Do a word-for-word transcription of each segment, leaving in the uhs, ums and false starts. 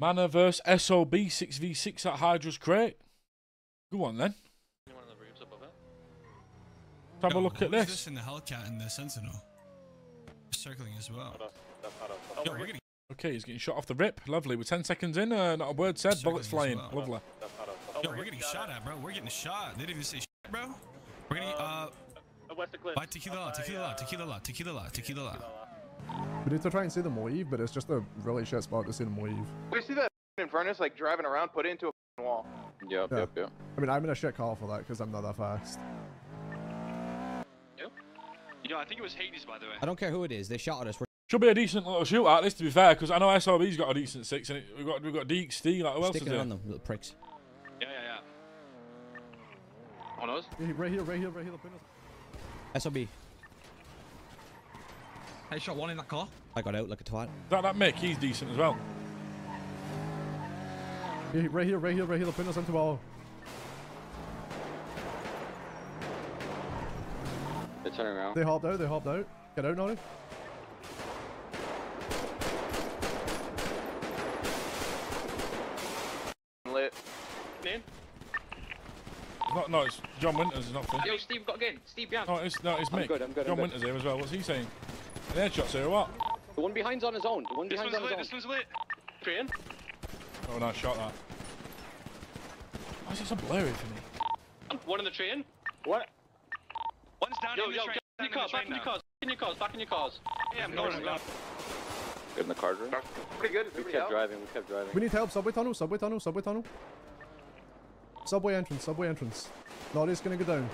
Manor versus S O B six v six at Hydra's crate. Go on then. Anyone in the rooms above it? Have Yo, a look at this. This in the Hellcat and the Sentinel. Circling as well. I don't, I don't, I don't. Yo, we're gonna... Okay, he's getting shot off the rip. Lovely. We're ten seconds in. Uh, not a word said. Circling bullets flying. Well. Lovely. Yo, we're getting shot at, bro. We're getting shot. They didn't even say shit, bro. We're getting uh. By tequila, tequila, tequila, tequila, tequila. We need to try and see them leave, but it's just a really shit spot to see them leave. We see that Infernus like driving around, put it into a wall. Yep, yeah. yep, yep. I mean, I'm in a shit call for that because I'm not that fast. Yep. You know, I think it was Hades, by the way. I don't care who it is. They shot at us. We're Should be a decent little shootout, this, to be fair, because I know S O B's got a decent six, and it, we've got we've got Deke, Steele, like, who else is there? Sticking on them, little pricks. Yeah, yeah, yeah. On us? Yeah, right here, right here, right here. S O B. Hey, shot one in that car. I got out like a twat. That, that Mick, he's decent as well. Yeah, right here, right here, right here, the pin us into all. They're turning around. They hopped out, they hopped out. Get out, Nolly. Lit. In. Not, no, it's John Winters, not fun. Yo, Steve, got again. Steve, behind. No, it's, no, it's Mick. I'm good, I'm good, John I'm good. Winters here as well. What's he saying? Their shots here, what? The one behind's on his own. The one behind's on his own. This one's lit. Train. Oh, nice shot that. Why is it so blurry for me? One in the train. What? One's down yo, in the yo, train. Yo, yo, back, back in your cars. Back in your cars. Back in your cars. Yeah, I'm going. Good in the card room. Pretty good. We, we kept driving. We kept driving. We need help. Subway tunnel. Subway tunnel. Subway tunnel. Subway entrance. Subway entrance. Nolly's gonna go down.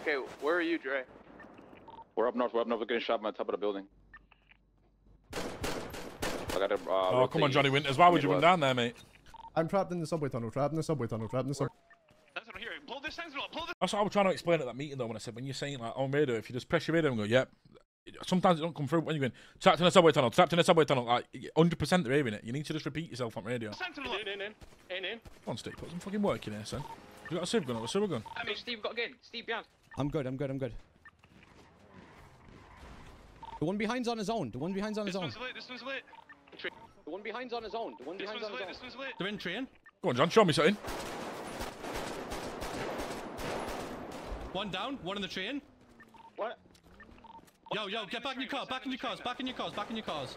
Okay, where are you, Dre? We're up north, we're up north, we're getting shot from the top of the building. I got a, uh, oh, come on, Johnny Winters, why would you run down there, mate? I'm trapped in the subway tunnel, trapped in the subway tunnel, trapped in the subway That's what I'm hearing. Blow this sentinel up, blow this. That's what I was trying to explain at that meeting, though, when I said, when you're saying, like, on radio, if you just press your radio and go, yep, sometimes it don't come through when you're going, trapped in a subway tunnel, trapped in a subway tunnel, like, one hundred percent they're hearing it. You need to just repeat yourself on radio. Sentinel in, in, in, in, in. Come on, Steve, put some fucking work in here, son. You got a sieve gun or a sewer gun? I mean, Steve got again, Steve behind. I'm good, I'm good, I'm good. The one behind's on his own. The one behind's on his own. This one's lit. This one's lit. The one behind's on his own. The one behind's on his own. This one's lit. They're in train. Go on, John. Show me something. One down. One in the train. What? Yo, yo, get back in your car. Back in your cars. Back in your cars. Back in your cars.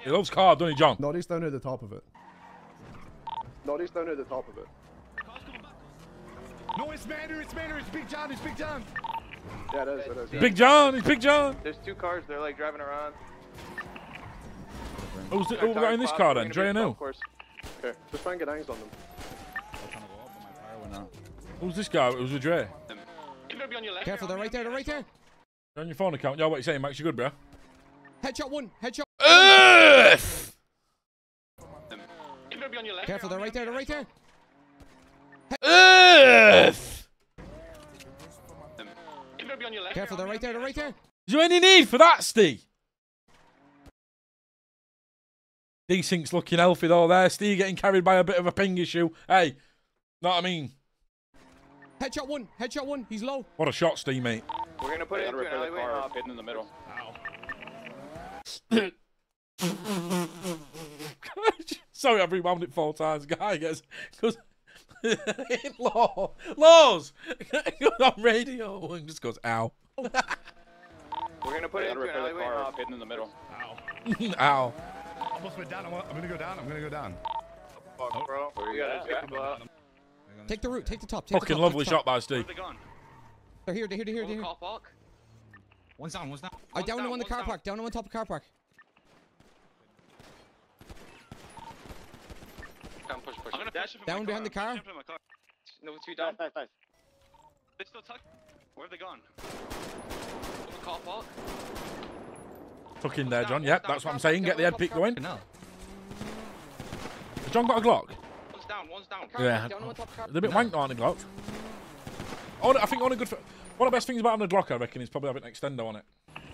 He loves car, doesn't he, John? No, he's down at the top of it. No, he's down at the top of it. No, it's Manor. It's Manor. It's Big John. It's Big John. Yeah, it is, it is, yeah. Big John, it's Big John. There's two cars, they're like driving around. Who's oh, oh, got in this car then? Dre and who? Okay, just try and get angles on them. I'm trying to go up, but my tire went out. Who's this guy? It was a Dre. Careful, they're right there, they're right there. They're on your phone account. Yo, what you saying, Max? You good, bro? Headshot one, headshot. Earth! Careful, they're right there, they're right there. Earth! Careful, they're right there, they're right there. Is there any need for that, Steve? D-Sync's looking healthy though there. Steve getting carried by a bit of a ping issue. Hey, know what I mean? Headshot one, headshot one, he's low. What a shot, Steve, mate. We're going to put it into an alleyway off. Hidden in the middle. Ow. Sorry, I've rewound it four times. Guy gets... Law, laws. On radio, and just goes ow. We're gonna put it into an alleyway off, hidden in the middle. Ow. Ow. I almost went down. I'm, I'm gonna go down. I'm gonna go down. Oh, fuck, bro. Oh, we gotta yeah. Yeah. Take the route. Take the top. Take Fucking the top, lovely the top. Shot by Steve. They they're here. They're here. They're here. They're here. One's down. One's down. I down him on the car down. park. Down him on top of the car park. Push, push. I'm down behind car. the car. car. No, two down. Nice, nice. They still tucked. Where have they gone? The car park. Tuck in there, John. Yep, yeah, that's what I'm saying. Get the head peek going. Has John got a Glock? One's down. One's down. Yeah. Down on top car. They're a bit wanked on the Glock. Oh, I think one of the good. For, one of the best things about having a Glock, I reckon, is probably having an extender on it.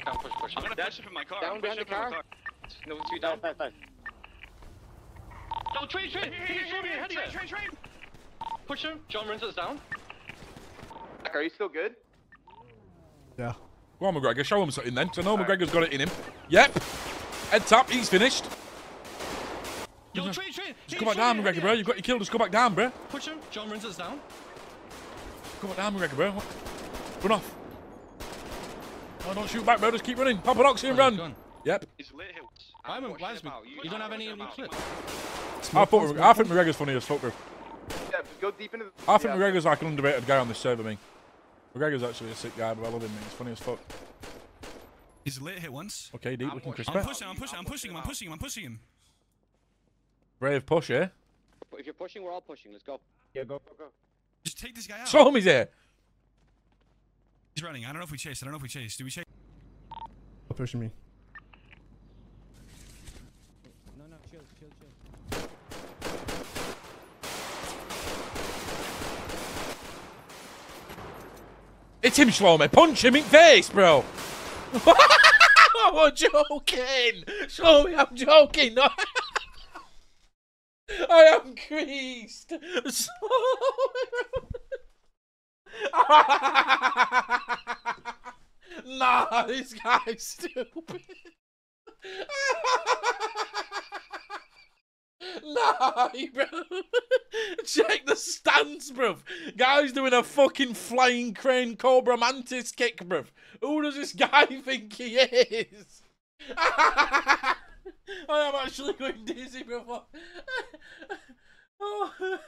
Down, push, push. I'm gonna dash it from my car. Down behind the car. No, two down. Nice, nice. No, train, train! Train, train, train, train, train! Push him. John Winters down. Are you still good? Yeah. Go on, McGregor. Show him something then. So no, McGregor's got it in him. Yep. Head tap. He's finished. Yo, trade, trade. Just go back down, McGregor, bro. You got your kill. Just go back down, bro. Push him. John Winters down. Go back down, McGregor, bro. Run off. Oh, don't shoot back, bro. Just keep running. Pop an oxygen, run. Yep. I'm a You don't have any of your clips. I think McGregor's funny as fuck, bro. Yeah, go deep into the I think yeah. McGregor's like an underrated guy on this server, me. McGregor's actually a sick guy, but I love him, man. He's funny as fuck. He's lit hit once. Okay, deep, looking crisper. I'm pushing, I'm pushing, I'm pushing him, I'm pushing him, I'm pushing him. Brave push, eh? But if you're pushing, we're all pushing. Let's go. Yeah, go, go, go. Just take this guy out. So he's here. He's running. I don't know if we chased. I don't know if we chased. Do we chase? Stop pushing me. No, no, chill, chill, chill. It's him, Shlomi. Punch him in face, bro. I'm joking. Shlomi, I'm joking. No. I am creased. Nah, this guy's stupid. Nah, bro. Check the stance, bruv. Guy's doing a fucking flying crane cobra mantis kick, bruv. Who does this guy think he is? I am actually going dizzy, bro. Oh.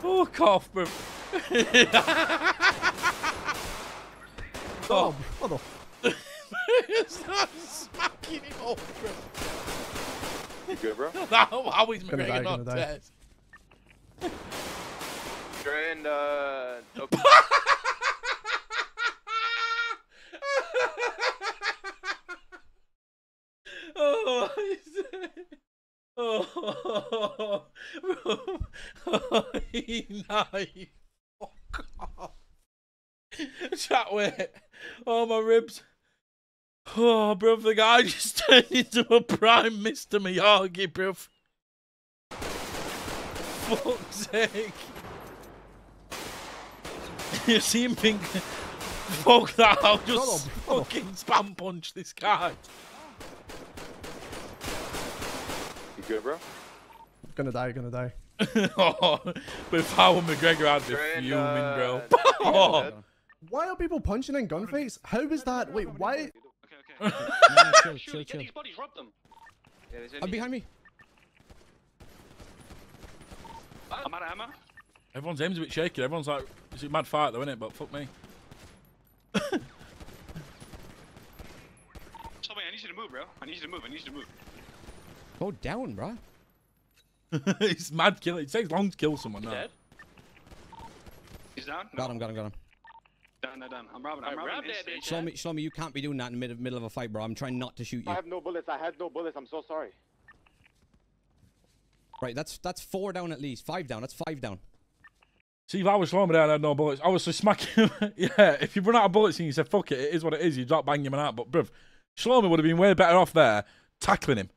Fuck off, bro. Oh, what the f? Stop smacking him up, bro. You good, bro? No, I was making up test. Dre and, uh... Oh, oh, oh, oh, he fuck off. Chat, wait. Oh, my ribs. Oh, bruv, the guy just turned into a prime Mister Miyagi, bruv. Fuck's sake. You see him pink. Fuck that, I'll just fucking spam punch this guy. Good, bro. Gonna die, gonna die. Oh, with Howard McGregor out there fuming, bro. Oh. Why are people punching in gunfights? How is that? Wait, why? Okay, okay. No, chill, chill, chill. Get these bodies, rob them. Yeah, any... I'm behind me. I'm out of hammer. Everyone's aim's a bit shaky. Everyone's like, it's a mad fight though, isn't it? But fuck me. So wait, I need you to move, bro. I need you to move. I need you to move. Go down, bruh. It's mad kill. It takes long to kill someone now. He's dead. He's down? Got him, got him, got him. Down, down, down. I'm robbing, I'm robbing. Shlomi, Shlomi, you can't be doing that in the mid middle of a fight, bro. I'm trying not to shoot you. I have no bullets. I had no bullets. I'm so sorry. Right, that's that's four down at least. Five down. That's five down. See, if I was Shlomi down, I had no bullets. I was just smacking him. Yeah, if you run out of bullets and you say, fuck it, it is what it is, you drop banging him out. But, bruv, Shlomi would have been way better off there tackling him.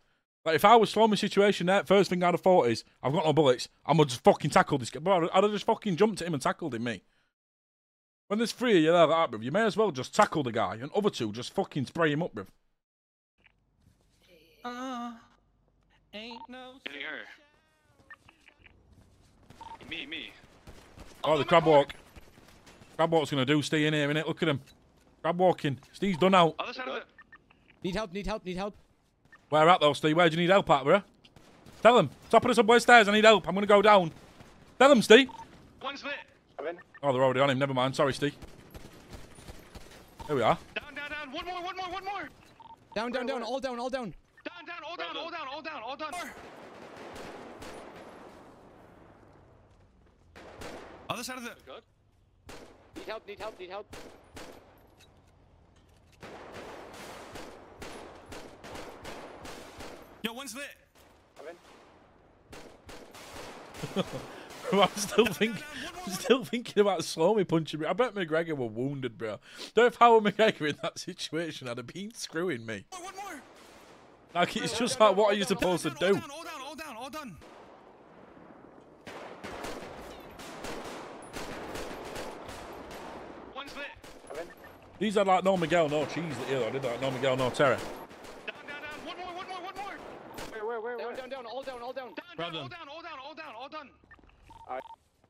Like, if I was Shlomi's situation there, first thing I'd have thought is, I've got no bullets, I'm going to just fucking tackle this guy. Bro, I'd have just fucking jumped at him and tackled him, me. When there's three of you there, like, bro, you may as well just tackle the guy, and other two just fucking spray him up, bro. Uh, ain't no... Me, me. Oh, oh the crab walk. Crab walk's going to do, stay in here, innit? Look at him. Crab walking. Steve's done out. Other side of it. Need help, need help, need help. Where at though, Steve? Where do you need help at, bro? Tell them. Top of the subway stairs, I need help. I'm gonna go down. Tell them, Steve. One's lit. I'm in. Oh, they're already on him. Never mind. Sorry, Steve. Here we are. Down, down, down. One more, one more, one more. Down, down, down. All down, all down. Down, down, all down, all down, all down, all down. Other side of the. Need help, need help, need help. Yo, one's lit. I'm in. Bro, I'm still thinking. I'm still thinking about Shlomi punching me. I bet McGregor were wounded, bro. Don't if Howard McGregor in that situation had been screwing me. One more, one more. Like it's all just down, like, what down, are you supposed down, to all do? Down, all down, all down, all done. One's lit. I'm in. These are like no Miguel, no cheese. Yeah, I did like no Miguel, no terror. Down, down, down. One more, one more, one more. Wait, wait, wait, down, wait. Down, down, all down, all down. Down, down, all down, all down, all down, all done. All right.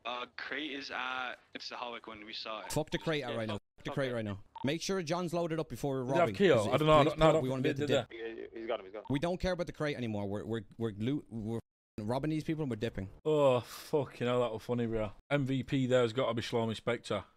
Uh, crate is at. It's the Holic one we saw. It. Fuck the crate out yeah, right fuck, now. Fuck the crate it. right now. Make sure John's loaded up before we're robbing. They have Keo. I don't know. No, no, no, we want to be at the dip. He's got him. He's got him. We don't care about the crate anymore. We're we're we're loot. We're robbing these people and we're dipping. Oh fucking hell, that was funny, bro. M V P there's got to be Shlomi Spectre.